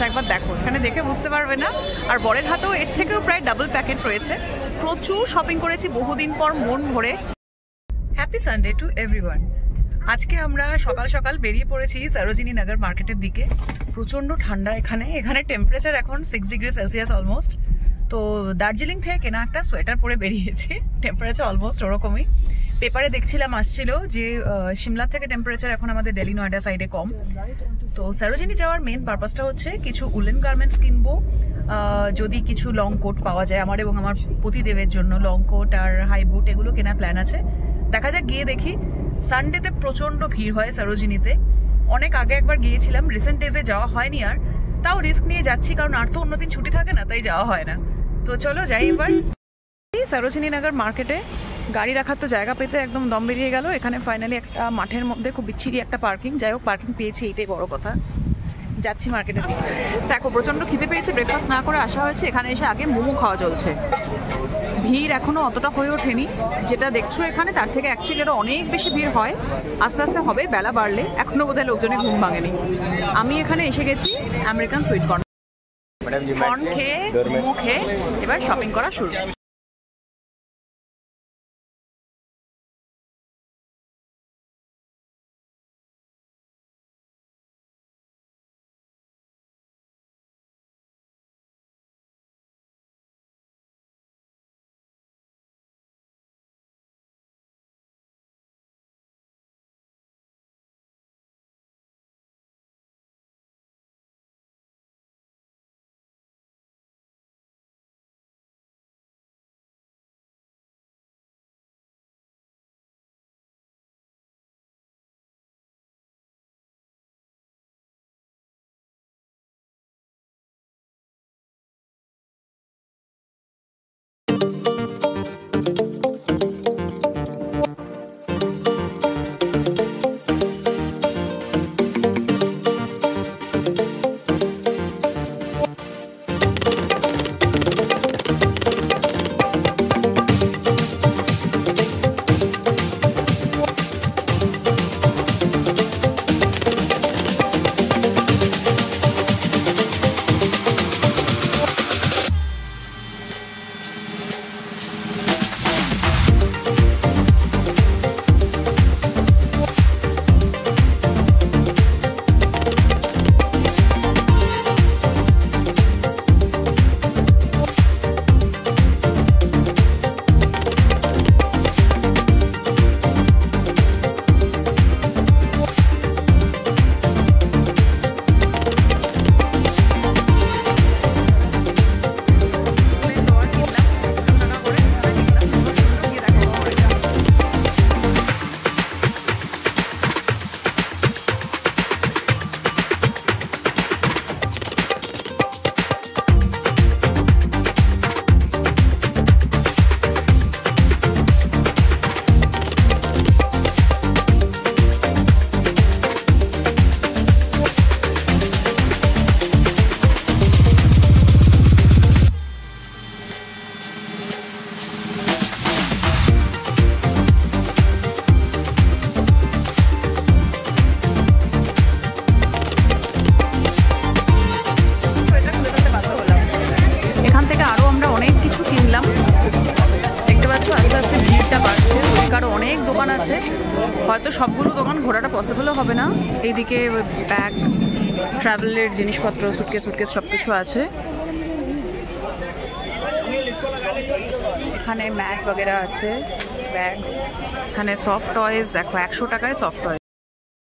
প্যাকেটটা একবার দেখো, এখানে দেখে বুঝতে পারবে না। আর বরের হাতেও এর থেকেও প্রায় ডাবল প্যাকেট রয়েছে। প্রচুর শপিং করেছি বহুদিন পর মন ভরে। Happy Sunday to everyone. আজকে আমরা সকাল সকাল বেরিয়ে পড়েছি সরোজিনী নগর মার্কেটের দিকে। প্রচন্ড ঠান্ডা এখানে, এখানে টেম্পারেচার এখন 6 ডিগ্রি সেলসিয়াস অলমোস্ট। তো দার্জিলিং থেকে কেনা একটা সোয়েটার পরে বেরিয়েছি, টেম্পারেচার অলমোস্ট ওরকমই। পেপারে দেখছিলাম আসছিল যে সিমলা থেকে টেম্পারেচার এখন আমাদের দিল্লি নয়ডা সাইডে কম। তো সরোজিনী যাওয়ার মেন পারপাসটা হচ্ছে কিছু উলেন গার্মেন্টস কিনবো, যদি কিছু লং কোট পাওয়া যায় আমার এবং আমার প্রতিদেবের জন্য। লং কোট আর হাই বুট এগুলো কেনার প্ল্যান আছে, দেখা যাক গিয়ে দেখি। সানডেতে প্রচন্ড ভিড় হয় সরোজিনীতে, অনেক আগে একবার গিয়েছিলাম, রিসেন্ট ডেজে যাওয়া হয়নি। আর তাও রিস্ক নিয়ে যাচ্ছি কারণ আর তো অন্যদিন ছুটি থাকে না, তাই যাওয়া হয় না। তো চলো যাই এবার সরোজিনী নগর মার্কেটে। গাড়ি রাখার তো জায়গা পেতে একদম দম বেরিয়ে গেল। এখানে ফাইনালি একটা মাঠের মধ্যে খুব বিচ্ছিরি একটা পার্কিং, যাই হোক পার্কিং পেয়েছি এটাই বড় কথা। যাচ্ছি মার্কেটে। দেখো প্রচন্ড খিদে পেয়েছে, ব্রেকফাস্ট না করে আসা হয়েছে। এখানে এসে আগে মোমো খাওয়া চলছে। ভিড় এখনো অতটা হয়ে ওঠেনি যেটা দেখছো এখানে, তার থেকে অ্যাকচুয়ালি আরো অনেক বেশি ভিড় হয়। আস্তে আস্তে হবে বেলা বাড়লে, এখনো বোধ হয় লোকজনে ঘুম ভাঙেনি। আমি এখানে এসে গেছি আমেরিকান সুইট কর্ন খেয়ে মোমো খেয়ে এবার শপিং করা শুরু। হয়তো সবগুলো দোকান ঘোরাটা পসিবলও হবে না। এইদিকে ব্যাগ, ট্রাভেলের জিনিসপত্র, সুটকেস ফুটকেস সবকিছু আছে। এখানে ম্যাট বগেরা আছে, ব্যাগস। এখানে সফট টয়েস দেখো, 100 টাকায় সফট টয়েস।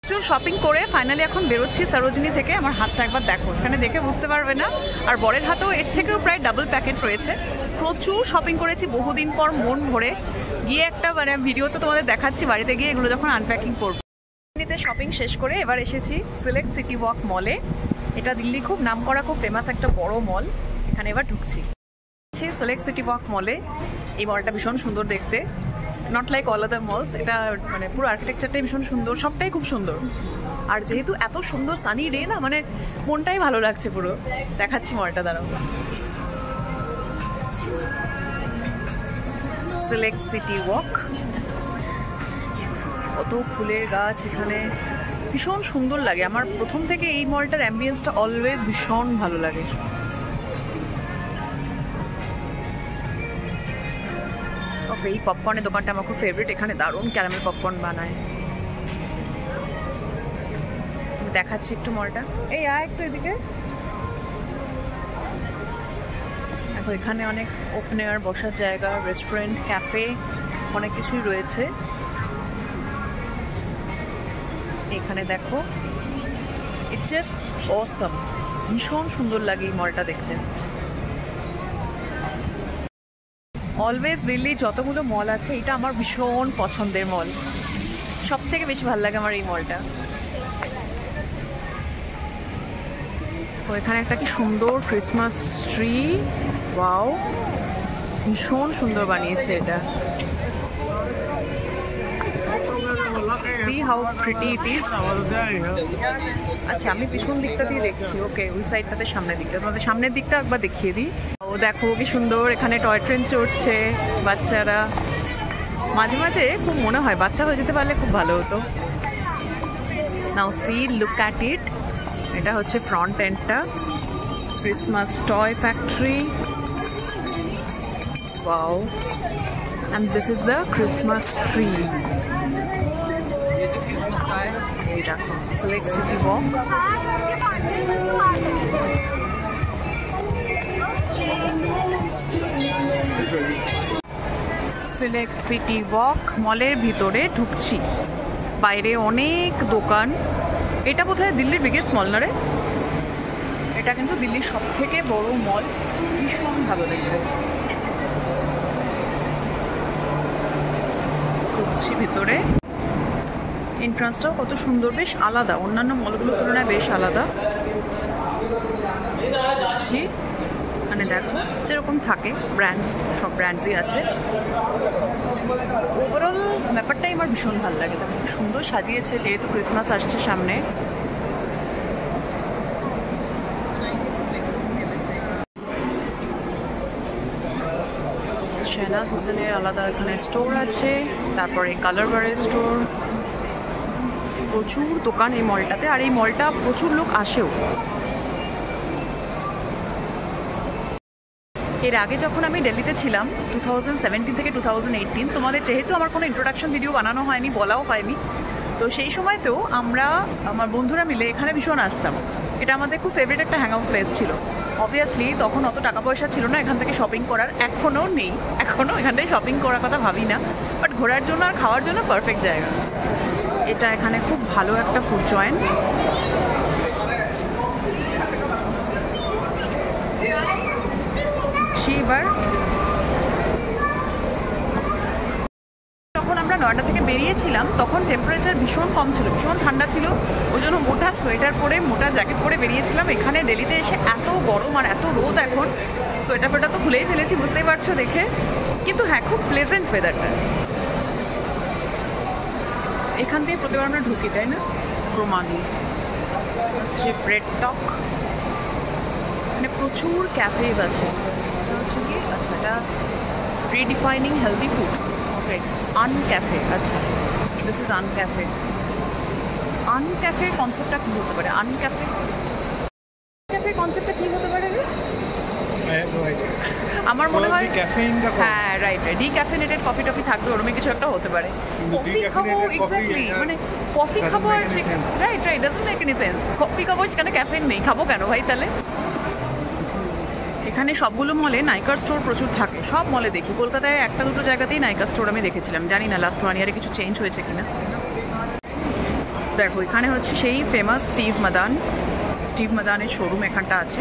প্রচুর শপিং করে ফাইনালি এখন বেরোচ্ছি সরোজিনী থেকে। আমার হাতটা একবার দেখো, এখানে দেখে বুঝতে পারবে না। আর বরের হাতেও এর থেকেও প্রায় ডাবল প্যাকেট রয়েছে। প্রচুর শপিং করেছি বহুদিন পর মন ভরে। গিয়ে একটা মানে ভিডিও তো তোমাদের দেখাচ্ছি, বাড়িতে গিয়ে এগুলো যখন আনপ্যাকিং করবো। দিল্লিতে শপিং শেষ করে এবার এসেছি সিলেক্ট সিটি ওয়াক মলে। এটা দিল্লি খুব নাম করা, খুব ফেমাস একটা বড় মল। এখানে এবার ঢুকছি সিলেক্ট সিটি ওয়াক মলে। এই মলটা ভীষণ সুন্দর দেখতে, not like all other malls. এটা মানে পুরো আর্কিটেকচারটাই ভীষণ সুন্দর, সবটাই খুব সুন্দর। আর যেহেতু এত সুন্দর সানি ডে না, মানে মনটাই ভালো লাগছে পুরো। দেখাচ্ছি মলটা, দাঁড়াও। সিলেক্ট সিটি ওয়াক, কত ফুলের গাছ এখানে, ভীষণ সুন্দর লাগে। আমার প্রথম থেকে এই মলটার অ্যাম্বিয়েন্সটা অলওয়েজ ভীষণ ভালো লাগে। এই পপকর্নের দোকানটা আমার খুব ফেভারিট, এখানে দারুণ ক্যারামেল পপকর্ন বানায়। দেখাচ্ছি একটু মলটা, এই আয় একটু এদিকে। দেখো এখানে অনেক ওপেন এয়ার বসার জায়গা, রেস্টুরেন্ট, ক্যাফে অনেক কিছুই রয়েছে। এখানে দেখো ইটস জাস্ট অসাম, ভীষণ সুন্দর লাগে এই মলটা দেখতে। অলওয়েজ দিল্লি যতগুলো মল আছে এটা আমার ভীষণ পছন্দের মল, সব থেকে বেশি ভালো লাগে আমার এই মলটা। এখানে একটা কি সুন্দর ক্রিসমাস ট্রি, ওয়াও ভীষণ সুন্দর বানিয়েছে এটা। See how pretty it is. আচ্ছা আমি পিছন দিকটা দিয়ে দেখছি, ওকে ওই সাইডটাতে সামনের দিকটা, তোমাদের সামনের দিকটা একবার দেখিয়ে দিই। ও দেখো কি সুন্দর এখানে টয় ট্রেন চড়ছে বাচ্চারা, মাঝে মাঝে খুব মনে হয় বাচ্চা হয়ে যেতে পারলে খুব ভালো হতো। Now see look at it, এটা হচ্ছে ফ্রন্ট এন্ডটা, Christmas toy factory, wow and this is the Christmas tree. দেখো select city walk, select city walk মলের ভিতরে ঢুকছি। বাইরে অনেক দোকান, এটা বোধহয় দিল্লির বিগেস্ট মল না রে? এটা কিন্তু দিল্লির সব থেকে বড় মল, ভীষণ ভালো লাগবে। ঢুকছি ভিতরে, এন্ট্রান্সটাও কত সুন্দর, বেশ আলাদা অন্যান্য মলগুলোর তুলনায়, বেশ আলাদা। মানে দেখো যেরকম থাকে ব্র্যান্ডস, সব ব্র্যান্ডসই আছে। ওভারঅল ব্যাপারটাই আমার ভীষণ ভালো লাগে, দেখো খুব সুন্দর সাজিয়েছে, যেহেতু ক্রিসমাস আসছে সামনে। শাহনাজ হোসেনের আলাদা এখানে স্টোর আছে, তারপরে কালার বারের স্টোর, প্রচুর দোকান এই মলটাতে। আর এই মলটা প্রচুর লোক আসেও। এর আগে যখন আমি দিল্লিতে ছিলাম 2017 থেকে 2018, তোমাদের যেহেতু আমার কোনো ইন্ট্রোডাকশন ভিডিও বানানো হয়নি, বলাও হয়নি, তো সেই সময়তেও আমরা আমার বন্ধুরা মিলে এখানে ভীষণ আসতাম। এটা আমাদের খুব ফেভারিট একটা হ্যাং আউট প্লেস ছিল। অবভিয়াসলি তখন অত টাকা পয়সা ছিল না এখান থেকে শপিং করার, এখনও নেই, এখনও এখান থেকে শপিং করার কথা ভাবি না, বাট ঘোরার জন্য আর খাওয়ার জন্য পারফেক্ট জায়গা এটা। এখানে খুব ভালো একটা ফুড জয়েন্ট, যখন আমরা নয়ডা থেকে বেরিয়েছিলাম তখন টেম্পারেচার ভীষণ কম ছিল, ভীষণ ঠান্ডা ছিল, ওই জন্য মোটা সোয়েটার পরে মোটা জ্যাকেট পরে বেরিয়েছিলাম। এখানে দিল্লিতে এসে এত গরম আর এত রোদ, এখন সোয়েটার ফোয়েটার তো খুলেই ফেলেছি বুঝতেই পারছো দেখে, কিন্তু হ্যাঁ খুব প্লেজেন্ট ওয়েদারটা। এখান থেকে প্রতিবার আমরা ঢুকি তাই না, ক্রোমানি হচ্ছে ব্রেড টক, মানে প্রচুর ক্যাফেজ আছে। হচ্ছে কি আচ্ছা এটা রিডিফাইনিং হেলদি ফুড, ওকে আনক্যাফে, আচ্ছা দিস ইজ আনক্যাফে। আনক্যাফে কনসেপ্টটা কী হতে পারে? আনক্যাফে ক্যাফে কনসেপ্টটা কী হতে পারে? আমার মনে হয় হ্যাঁ রাইট, ডিক্যাফিনেটেড কফি টফি থাকবে, ওরকম কিছু একটা হতে পারে। কফি খাবো এক্স্যাক্টলি, মানে কফি খাবো আর right right doesn't make any sense. Coffee খাবো সেখানে ক্যাফেইন নেই, খাবো কেন ভাই? তাহলে এখানে সবগুলো মলে নাইকার স্টোর প্রচুর থাকে, সব মলে দেখি, কলকাতায় একটা দুটো জায়গাতেই নাইকার স্টোর আমি দেখেছিলাম, জানি না লাস্ট 1 ইয়ারে কিছু চেঞ্জ হয়েছে কিনা। দেখো এখানে হচ্ছে সেই ফেমাস স্টিভ মাদান, স্টিভ মাদানের শোরুম এখানটা আছে,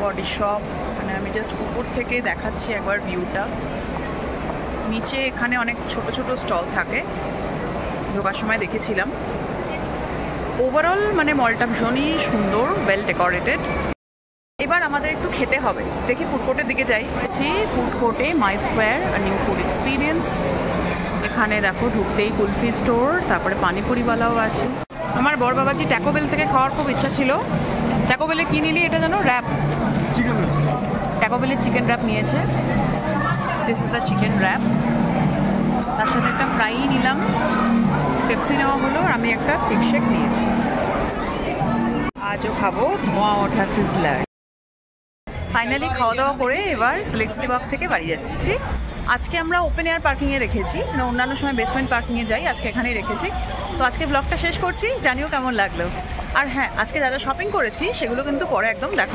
বডি শপ। মানে আমি জাস্ট উপর থেকে দেখাচ্ছি একবার ভিউটা, নিচে এখানে অনেক ছোট ছোট স্টল থাকে, ঢোকার সময় দেখেছিলাম। ওভারঅল মানে মলটা ভীষণই সুন্দর, ওয়েল ডেকোরেটেড। এবার আমাদের একটু খেতে হবে, দেখি ফুড কোর্টের দিকে যাই। ফুড কোর্টে মাই স্কোয়ার আর নিউ ফুড এক্সপিরিয়েন্স, এখানে দেখো ঢুকতেই কুলফি স্টোর, তারপরে পানিপুরিওয়ালাও আছে। আমার বড় বাবাজি ট্যাকো বেল থেকে খাওয়ার খুব ইচ্ছা ছিল। ট্যাকো বেলে কী নিলি? এটা যেন র্যাপ, ট্যাকো বেলের চিকেন র্যাপ নিয়েছে, this is a chicken wrap. তার সাথে একটা ফ্রাই নিলাম, পেপসি নেওয়া হলো আর আমি একটা থিক শেক নিয়েছি। আজও খাবো ধোঁয়া ওঠা সিজলার। ফাইনালি খাওয়া দাওয়া করে এবার সিলেক্ট সিটি ওয়াক থেকে বাড়ি যাচ্ছি। আজকে আমরা ওপেন এয়ার পার্কিংয়ে রেখেছি, মানে অন্যান্য সময় বেসমেন্ট পার্কিংয়ে যাই, আজকে এখানেই রেখেছি। তো আজকে ব্লগটা শেষ করছি, জানিও কেমন লাগলো। আর হ্যাঁ, আজকে যা যা শপিং করেছি সেগুলো কিন্তু পরে একদম দেখাবো।